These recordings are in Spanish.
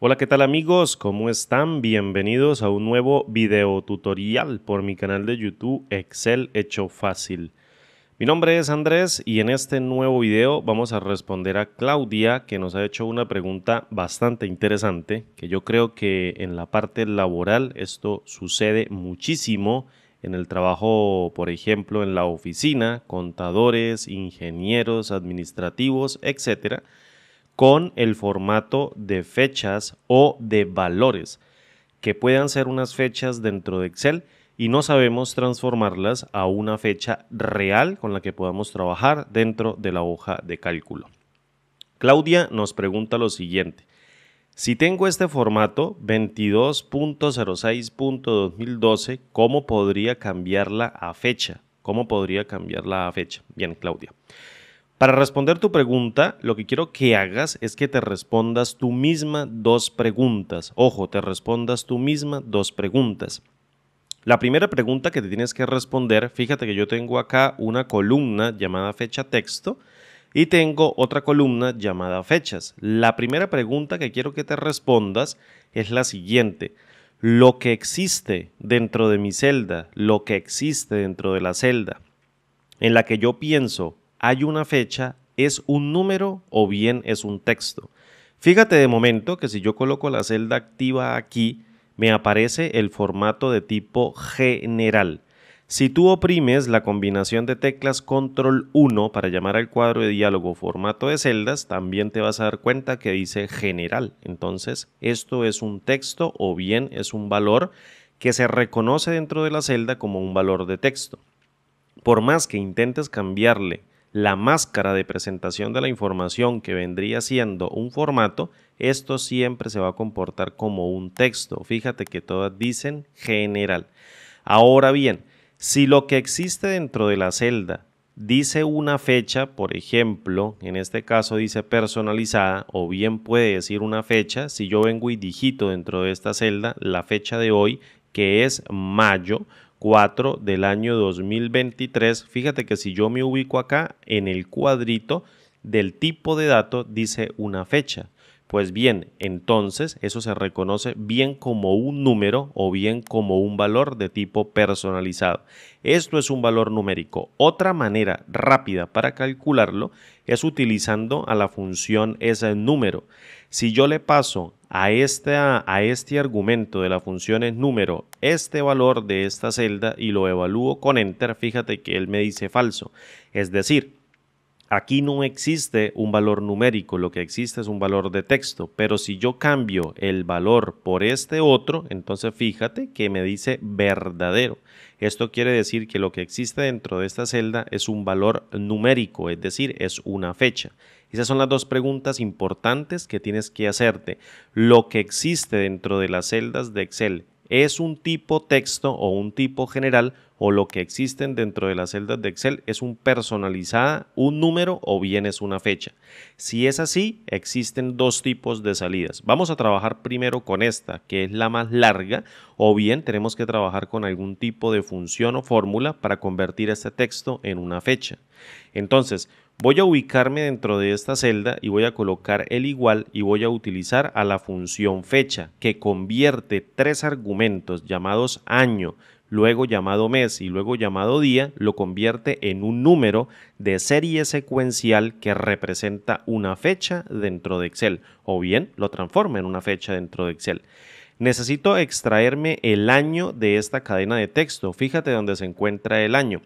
Hola, ¿qué tal amigos? ¿Cómo están? Bienvenidos a un nuevo video tutorial por mi canal de YouTube Excel Hecho Fácil. Mi nombre es Andrés y en este nuevo video vamos a responder a Claudia, que nos ha hecho una pregunta bastante interesante, que yo creo que en la parte laboral esto sucede muchísimo en el trabajo, por ejemplo, en la oficina, contadores, ingenieros, administrativos, etcétera, con el formato de fechas o de valores, que puedan ser unas fechas dentro de Excel y no sabemos transformarlas a una fecha real con la que podamos trabajar dentro de la hoja de cálculo. Claudia nos pregunta lo siguiente: si tengo este formato 22.06.2012, ¿cómo podría cambiarla a fecha? ¿Cómo podría cambiarla a fecha? Bien, Claudia. Para responder tu pregunta, lo que quiero que hagas es que te respondas tú misma dos preguntas. Ojo, te respondas tú misma dos preguntas. La primera pregunta que te tienes que responder, fíjate que yo tengo acá una columna llamada fecha texto y tengo otra columna llamada fechas. La primera pregunta que quiero que te respondas es la siguiente: ¿lo que existe dentro de mi celda, lo que existe dentro de la celda en la que yo pienso hay una fecha, es un número o bien es un texto? Fíjate de momento que si yo coloco la celda activa aquí, me aparece el formato de tipo general. Si tú oprimes la combinación de teclas Control 1 para llamar al cuadro de diálogo formato de celdas, también te vas a dar cuenta que dice general. Entonces, esto es un texto o bien es un valor que se reconoce dentro de la celda como un valor de texto. Por más que intentes cambiarle la máscara de presentación de la información, que vendría siendo un formato, esto siempre se va a comportar como un texto. Fíjate que todas dicen general. Ahora bien, si lo que existe dentro de la celda dice una fecha, por ejemplo, en este caso dice personalizada, o bien puede decir una fecha, si yo vengo y digito dentro de esta celda la fecha de hoy, que es mayo 4 del año 2023, fíjate que si yo me ubico acá en el cuadrito del tipo de dato dice una fecha. Pues bien, entonces eso se reconoce bien como un número o bien como un valor de tipo personalizado. Esto es un valor numérico. Otra manera rápida para calcularlo es utilizando a la función ese número. Si yo le paso a este argumento de la función es número este valor de esta celda y lo evalúo con enter, fíjate que él me dice falso. Es decir, aquí no existe un valor numérico, lo que existe es un valor de texto, pero si yo cambio el valor por este otro, entonces fíjate que me dice verdadero. Esto quiere decir que lo que existe dentro de esta celda es un valor numérico, es decir, es una fecha. Esas son las dos preguntas importantes que tienes que hacerte. ¿Lo que existe dentro de las celdas de Excel es un tipo texto o un tipo general, o lo que existen dentro de las celdas de Excel es un personalizada, un número o bien es una fecha? Si es así, existen dos tipos de salidas. Vamos a trabajar primero con esta, que es la más larga, o bien tenemos que trabajar con algún tipo de función o fórmula para convertir este texto en una fecha. Entonces, voy a ubicarme dentro de esta celda y voy a colocar el igual y voy a utilizar a la función fecha, que convierte tres argumentos llamados año, luego llamado mes y luego llamado día, lo convierte en un número de serie secuencial que representa una fecha dentro de Excel, o bien lo transforma en una fecha dentro de Excel. Necesito extraerme el año de esta cadena de texto. Fíjate dónde se encuentra el año.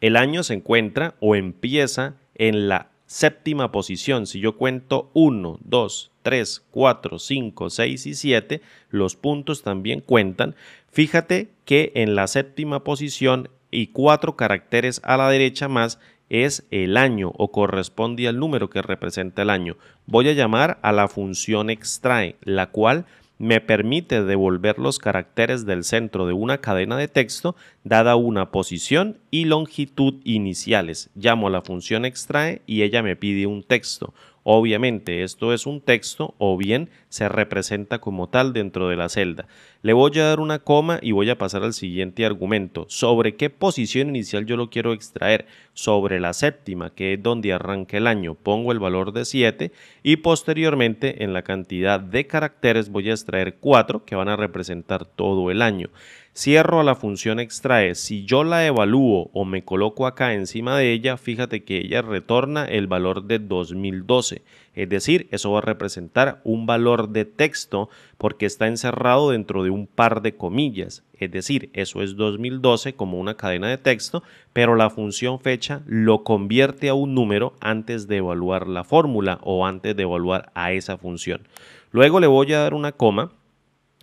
El año se encuentra o empieza en la séptima posición. Si yo cuento 1, 2, 3, 4, 5, 6 y 7, los puntos también cuentan. Fíjate que en la séptima posición y 4 caracteres a la derecha más es el año, o corresponde al número que representa el año. Voy a llamar a la función extrae, la cual me permite devolver los caracteres del centro de una cadena de texto dada una posición y longitud iniciales. Llamo a la función extrae y ella me pide un texto. Obviamente esto es un texto o bien se representa como tal dentro de la celda. Le voy a dar una coma y voy a pasar al siguiente argumento. ¿Sobre qué posición inicial yo lo quiero extraer? Sobre la séptima, que es donde arranca el año. Pongo el valor de 7 y posteriormente en la cantidad de caracteres voy a extraer 4 que van a representar todo el año. Cierro a la función extrae. Si yo la evalúo o me coloco acá encima de ella, fíjate que ella retorna el valor de 2012. Es decir, eso va a representar un valor de texto porque está encerrado dentro de un par de comillas. Es decir, eso es 2012 como una cadena de texto, pero la función fecha lo convierte a un número antes de evaluar la fórmula o antes de evaluar a esa función. Luego le voy a dar una coma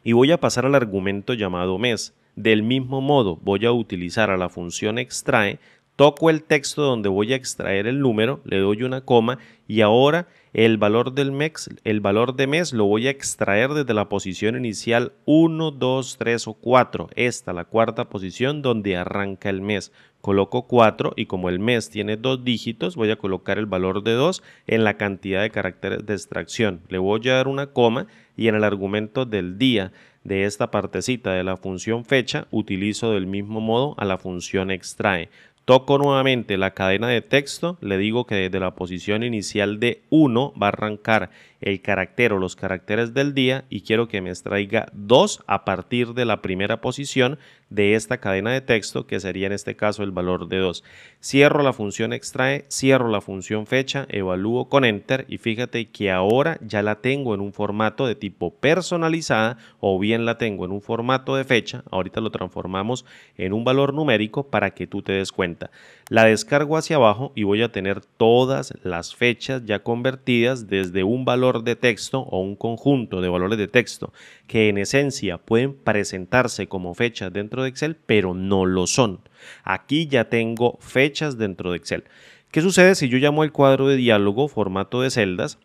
y voy a pasar al argumento llamado mes. Del mismo modo, voy a utilizar a la función extrae, toco el texto donde voy a extraer el número, le doy una coma y ahora el valor de mes lo voy a extraer desde la posición inicial 1, 2, 3 o 4. Esta la cuarta posición donde arranca el mes. Coloco 4 y como el mes tiene 2 dígitos, voy a colocar el valor de 2 en la cantidad de caracteres de extracción. Le voy a dar una coma y en el argumento del día, de esta partecita de la función fecha, utilizo del mismo modo a la función extrae. Toco nuevamente la cadena de texto, le digo que desde la posición inicial de 1 va a arrancar el carácter o los caracteres del día y quiero que me extraiga 2 a partir de la primera posición de esta cadena de texto, que sería en este caso el valor de 2. Cierro la función extrae, cierro la función fecha, evalúo con enter y fíjate que ahora ya la tengo en un formato de tipo personalizada o bien la tengo en un formato de fecha. Ahorita lo transformamos en un valor numérico para que tú te des cuenta. La descargo hacia abajo y voy a tener todas las fechas ya convertidas desde un valor de texto o un conjunto de valores de texto que en esencia pueden presentarse como fechas dentro de Excel, pero no lo son. Aquí ya tengo fechas dentro de Excel. ¿Qué sucede si yo llamo el cuadro de diálogo formato de celdas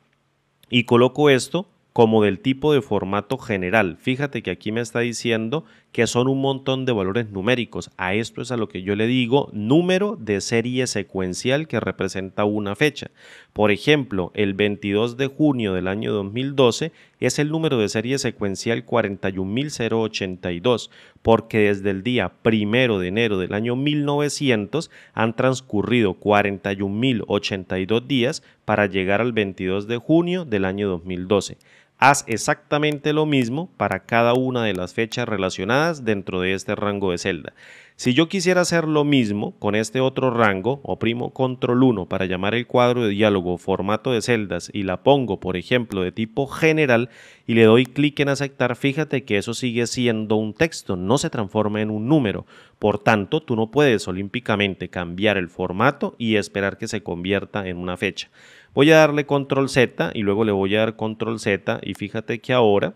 y coloco esto como del tipo de formato general? Fíjate que aquí me está diciendo que son un montón de valores numéricos. A esto es a lo que yo le digo número de serie secuencial que representa una fecha. Por ejemplo, el 22 de junio del año 2012 es el número de serie secuencial 41.082, porque desde el día 1 de enero del año 1900 han transcurrido 41.082 días para llegar al 22 de junio del año 2012. Haz exactamente lo mismo para cada una de las fechas relacionadas dentro de este rango de celda. Si yo quisiera hacer lo mismo con este otro rango, oprimo control 1 para llamar el cuadro de diálogo formato de celdas y la pongo, por ejemplo, de tipo general y le doy clic en aceptar, fíjate que eso sigue siendo un texto, no se transforma en un número. Por tanto, tú no puedes olímpicamente cambiar el formato y esperar que se convierta en una fecha. Voy a darle control Z y luego le voy a dar control Z y fíjate que ahora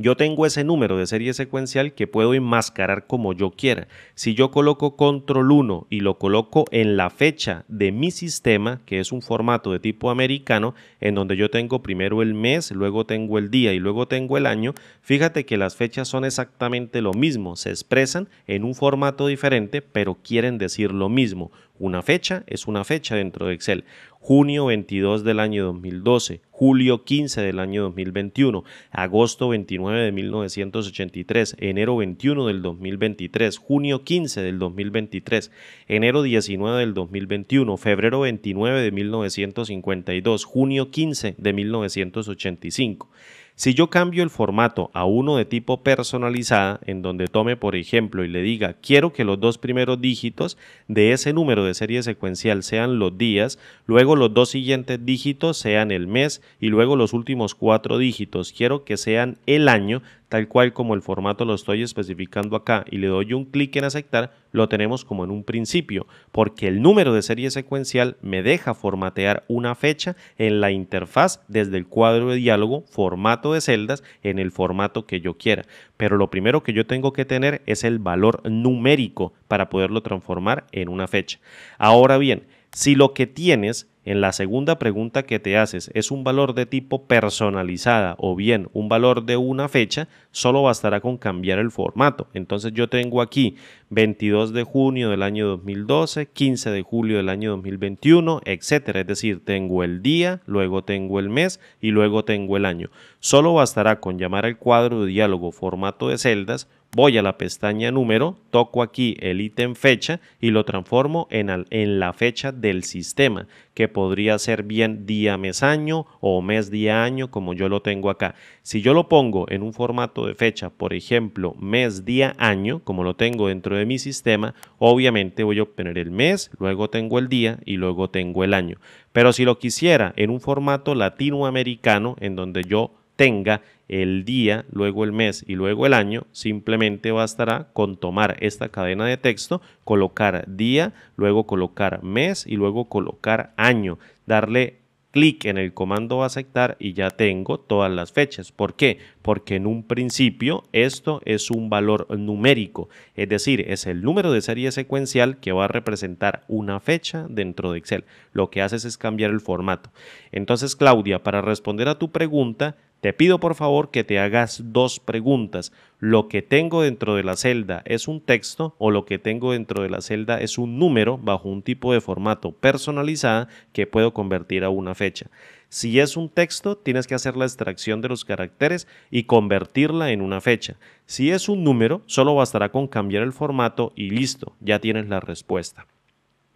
yo tengo ese número de serie secuencial que puedo enmascarar como yo quiera. Si yo coloco control 1 y lo coloco en la fecha de mi sistema, que es un formato de tipo americano, en donde yo tengo primero el mes, luego tengo el día y luego tengo el año, fíjate que las fechas son exactamente lo mismo, se expresan en un formato diferente, pero quieren decir lo mismo. Una fecha es una fecha dentro de Excel. Junio 22 del año 2012, julio 15 del año 2021, agosto 29 de 1983, enero 21 del 2023, junio 15 del 2023, enero 19 del 2021, febrero 29 de 1952, junio 15 de 1985. Si yo cambio el formato a uno de tipo personalizada, en donde tome, por ejemplo, y le diga quiero que los dos primeros dígitos de ese número de serie secuencial sean los días, luego los dos siguientes dígitos sean el mes y luego los últimos 4 dígitos quiero que sean el año, tal cual como el formato lo estoy especificando acá, y le doy un clic en aceptar, lo tenemos como en un principio, porque el número de serie secuencial me deja formatear una fecha en la interfaz desde el cuadro de diálogo formato de celdas en el formato que yo quiera. Pero lo primero que yo tengo que tener es el valor numérico para poderlo transformar en una fecha. Ahora bien, si lo que tienes en la segunda pregunta que te haces es un valor de tipo personalizada o bien un valor de una fecha, solo bastará con cambiar el formato. Entonces yo tengo aquí 22 de junio del año 2012, 15 de julio del año 2021, etcétera. Es decir, tengo el día, luego tengo el mes y luego tengo el año. Solo bastará con llamar al cuadro de diálogo formato de celdas, voy a la pestaña número, toco aquí el ítem fecha y lo transformo en la fecha del sistema, que podría ser bien día, mes, año o mes, día, año, como yo lo tengo acá. Si yo lo pongo en un formato de fecha, por ejemplo, mes, día, año, como lo tengo dentro de mi sistema, obviamente voy a obtener el mes, luego tengo el día y luego tengo el año. Pero si lo quisiera en un formato latinoamericano, en donde yo tenga el día, luego el mes y luego el año, simplemente bastará con tomar esta cadena de texto, colocar día, luego colocar mes y luego colocar año, darle clic en el comando aceptar y ya tengo todas las fechas. ¿Por qué? Porque en un principio esto es un valor numérico, es decir, es el número de serie secuencial que va a representar una fecha dentro de Excel. Lo que haces es cambiar el formato. Entonces, Claudia, para responder a tu pregunta, te pido por favor que te hagas dos preguntas. ¿Lo que tengo dentro de la celda es un texto o lo que tengo dentro de la celda es un número bajo un tipo de formato personalizada que puedo convertir a una fecha? Si es un texto, tienes que hacer la extracción de los caracteres y convertirla en una fecha. Si es un número, solo bastará con cambiar el formato y listo, ya tienes la respuesta.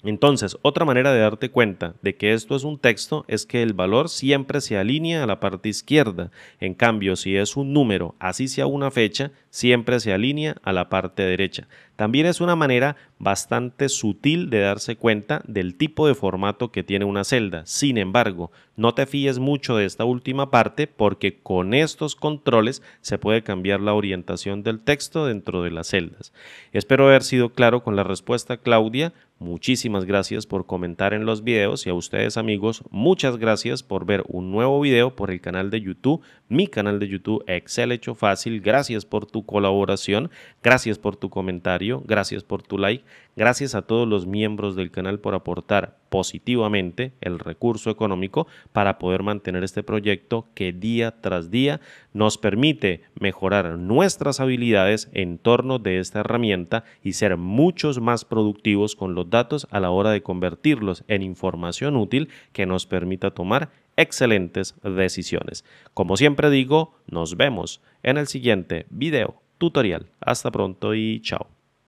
Entonces, otra manera de darte cuenta de que esto es un texto es que el valor siempre se alinea a la parte izquierda. En cambio, si es un número, así sea una fecha, siempre se alinea a la parte derecha. También es una manera bastante sutil de darse cuenta del tipo de formato que tiene una celda. Sin embargo, no te fíes mucho de esta última parte porque con estos controles se puede cambiar la orientación del texto dentro de las celdas. Espero haber sido claro con la respuesta, Claudia. Muchísimas gracias por comentar en los videos y a ustedes, amigos, muchas gracias por ver un nuevo video por el canal de YouTube, mi canal de YouTube Excel Hecho Fácil. Gracias por tu colaboración, gracias por tu comentario, gracias por tu like, gracias a todos los miembros del canal por aportar positivamente el recurso económico para poder mantener este proyecto que día tras día nos permite mejorar nuestras habilidades en torno de esta herramienta y ser muchos más productivos con los datos a la hora de convertirlos en información útil que nos permita tomar excelentes decisiones. Como siempre digo, nos vemos en el siguiente video tutorial. Hasta pronto y chao.